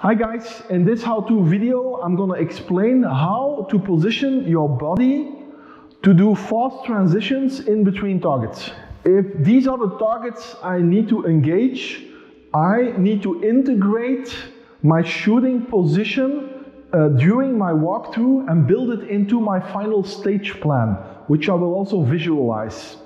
Hi guys, in this how-to video I'm going to explain how to position your body to do fast transitions in between targets. If these are the targets I need to engage, I need to integrate my shooting position during my walkthrough and build it into my final stage plan, which I will also visualize.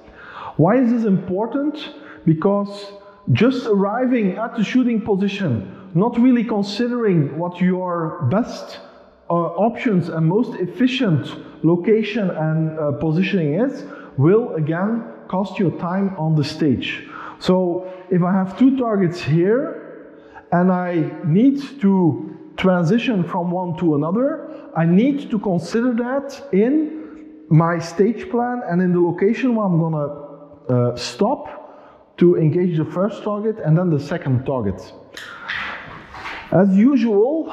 Why is this important? Because just arriving at the shooting position, not really considering what your best options and most efficient location and positioning is, will again cost you time on the stage. So if I have two targets here and I need to transition from one to another, I need to consider that in my stage plan and in the location where I'm gonna stop to engage the first target and then the second target. As usual,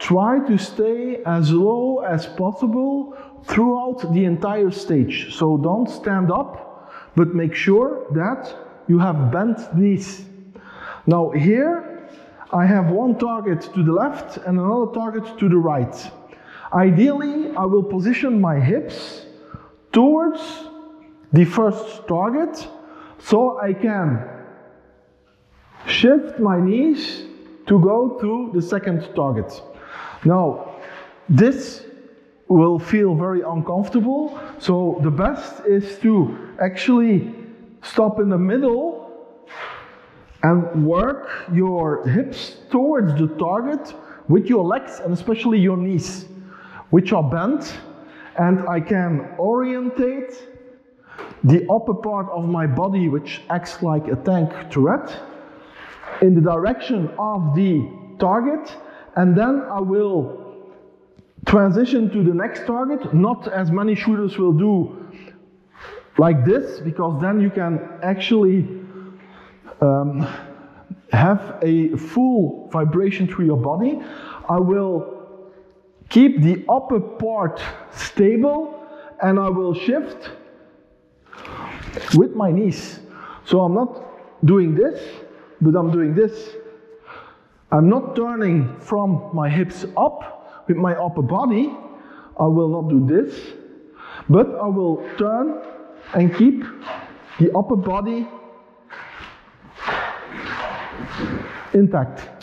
try to stay as low as possible throughout the entire stage. So don't stand up, but make sure that you have bent knees. Now here, I have one target to the left and another target to the right. Ideally, I will position my hips towards the first target, so I can shift my knees to go to the second target. Now, this will feel very uncomfortable, so the best is to actually stop in the middle and work your hips towards the target with your legs and especially your knees, which are bent, and I can orientate the upper part of my body, which acts like a tank turret, in the direction of the target, and then I will transition to the next target. Not as many shooters will do like this, because then you can actually have a full vibration through your body. I will keep the upper part stable and I will shift with my knees. So I'm not doing this, but I'm doing this. I'm not turning from my hips up with my upper body. I will not do this, but I will turn and keep the upper body intact.